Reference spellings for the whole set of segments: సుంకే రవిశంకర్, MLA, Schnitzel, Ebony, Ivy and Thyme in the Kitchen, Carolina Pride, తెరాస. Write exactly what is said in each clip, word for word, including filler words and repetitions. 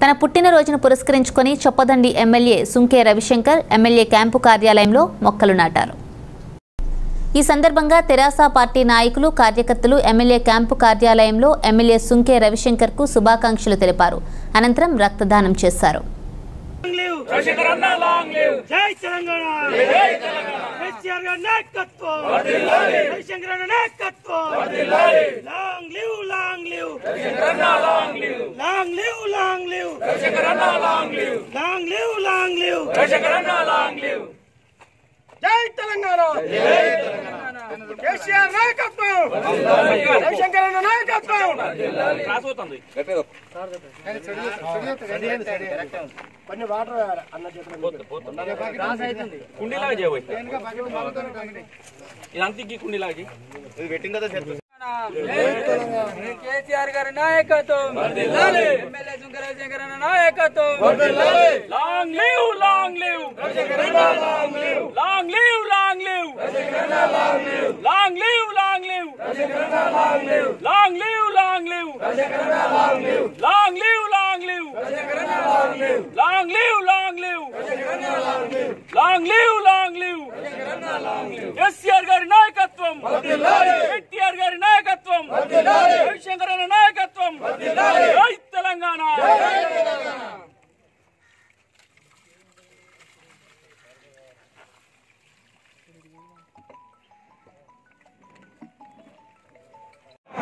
తన పుట్టినరోజును పురస్కరించుకొని Choppadandi MLA సుంకే రవిశంకర్ MLA camp కార్యాలయంలో మొక్కలు నాటారు. ఈ సందర్భంగా తెరాస పార్టీ నాయకులు కార్యకర్తలు ఎమ్మెల్యే క్యాంపు కార్యాలయంలో ఎమ్మెల్యే సుంకే రవిశంకర్కు శుభాకాంక్షలు తెలిపారు. అనంతరం రక్తదానం చేశారు. Jai Telangana! Jai Telangana! Keshiar Naikattu! Ravishankarana Naikattu! Rasootandi. Gattu. Panni water anna chetan. Rasaitandi. Kundila jeyavai. Ilanti kundila ji. Ee vettinga da sertu. Keshiar garu Naikattu. Vardilale. M L A Ravishankarana Naikattu. Vardilale. Long live, long live. Ravishankarana long live. Long live, long live. Ravishankarana long live. Long live, long live. Ravishankarana long live. Long live, long live. Ravishankarana long live. Long live, long live. Ravishankarana long live. Long live, long live. Ravishankarana long live. Long live, long live. Ravishankarana long live. Keshiar garu Naikattam. Vardilale. Keshiar garu Naikattam. Vardilale. Ravishankarana Naikattam. Vardilale. Jai Telangana. Jai Telangana.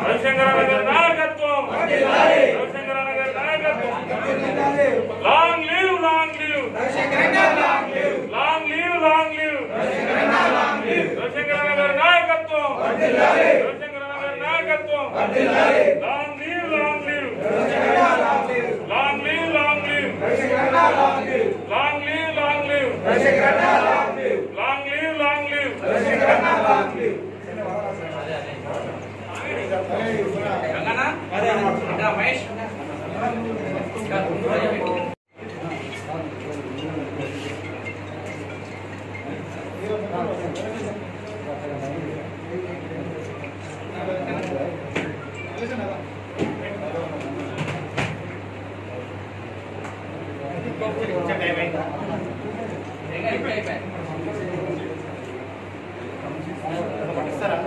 Ravishankarana Naikattam. Ravishankarana Naikattam. Long live, long live. Ravishankarana long live. Long live, long live. Ravishankarana long live. Ravishankarana Naikattam. Ravishankarana Naikattam. Long live, long live. Ravishankarana long live. Long live, long live. Ravishankarana long live. Long live, long live. Ravishankarana long live. Long live, long live. Ravishankarana long live.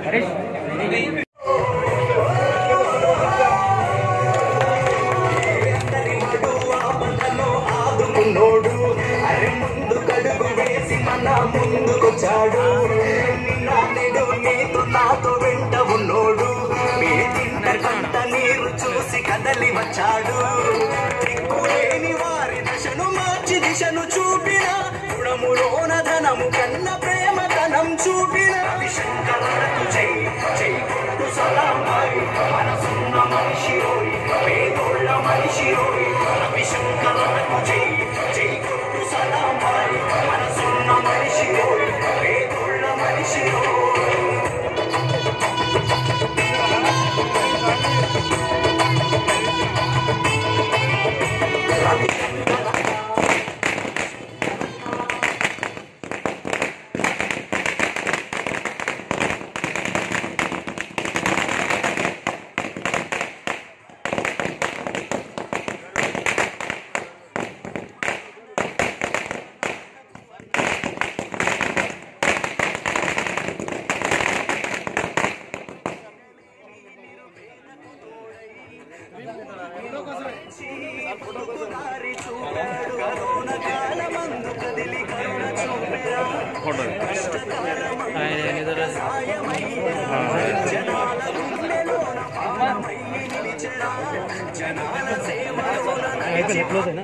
Harish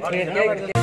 I don't know.